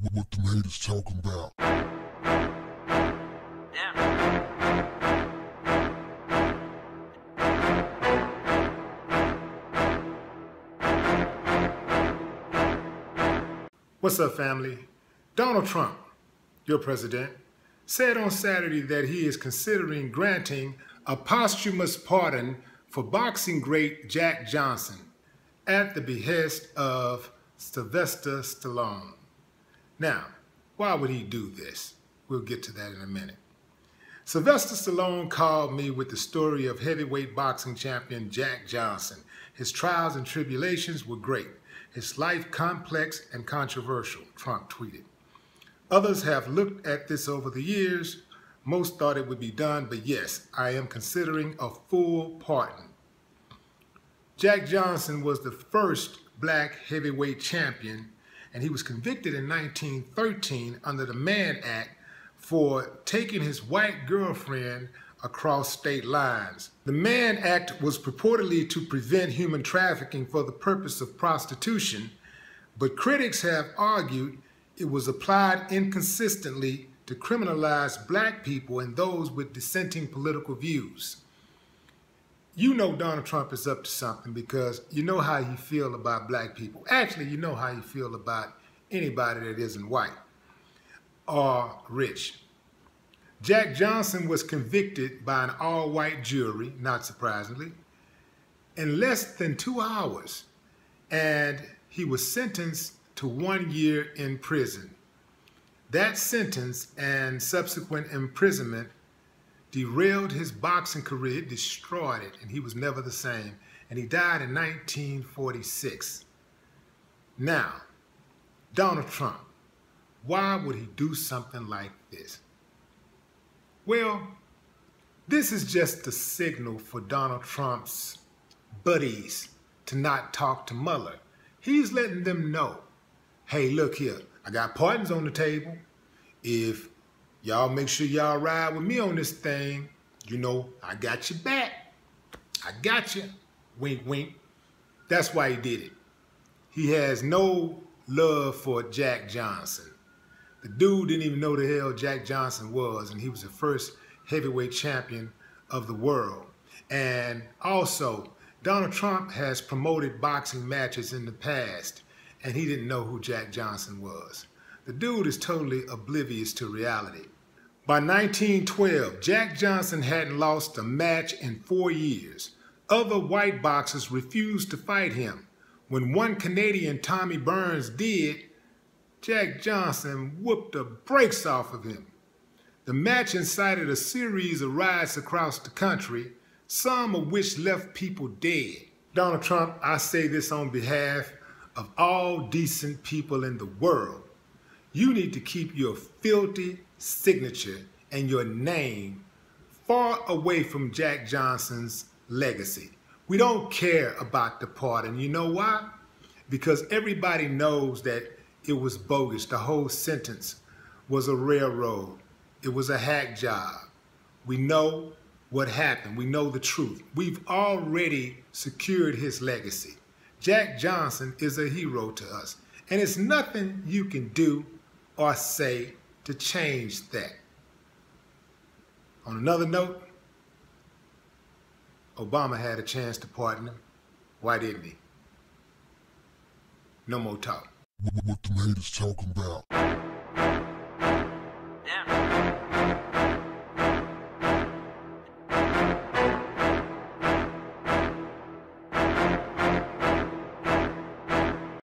what the haters talking about. Yeah. What's up, family? Donald Trump, your president, said on Saturday that he is considering granting a posthumous pardon for boxing great Jack Johnson at the behest of Sylvester Stallone. Now, why would he do this? We'll get to that in a minute. Sylvester Stallone called me with the story of heavyweight boxing champion Jack Johnson. His trials and tribulations were great. His life complex and controversial, Trump tweeted. Others have looked at this over the years. Most thought it would be done, but yes, I am considering a full pardon. Jack Johnson was the first black heavyweight champion, and he was convicted in 1913 under the Mann Act for taking his white girlfriend across state lines. The Mann Act was purportedly to prevent human trafficking for the purpose of prostitution, but critics have argued it was applied inconsistently to criminalize black people and those with dissenting political views. You know Donald Trump is up to something because you know how he feels about black people. Actually, you know how he feels about anybody that isn't white or rich. Jack Johnson was convicted by an all-white jury, not surprisingly, in less than 2 hours, and he was sentenced to 1 year in prison. That sentence and subsequent imprisonment derailed his boxing career, destroyed it, and he was never the same. And he died in 1946. Now, Donald Trump, why would he do something like this? Well, this is just a signal for Donald Trump's buddies to not talk to Mueller. He's letting them know, hey, look here, I got pardons on the table. If y'all make sure y'all ride with me on this thing, you know, I got your back. I got you. Wink, wink. That's why he did it. He has no love for Jack Johnson. The dude didn't even know who the hell Jack Johnson was, and he was the first heavyweight champion of the world. And also, Donald Trump has promoted boxing matches in the past, and he didn't know who Jack Johnson was. The dude is totally oblivious to reality. By 1912, Jack Johnson hadn't lost a match in 4 years. Other white boxers refused to fight him. When one Canadian, Tommy Burns, did, Jack Johnson whooped the brakes off of him. The match incited a series of riots across the country, some of which left people dead. Donald Trump, I say this on behalf of all decent people in the world. You need to keep your filthy signature and your name far away from Jack Johnson's legacy. We don't care about the pardon. You know why? Because everybody knows that it was bogus. The whole sentence was a railroad. It was a hack job. We know what happened. We know the truth. We've already secured his legacy. Jack Johnson is a hero to us, and it's nothing you can do or say to change that. On another note, Obama had a chance to pardon him. Why didn't he? No more talk. What the haters talking about?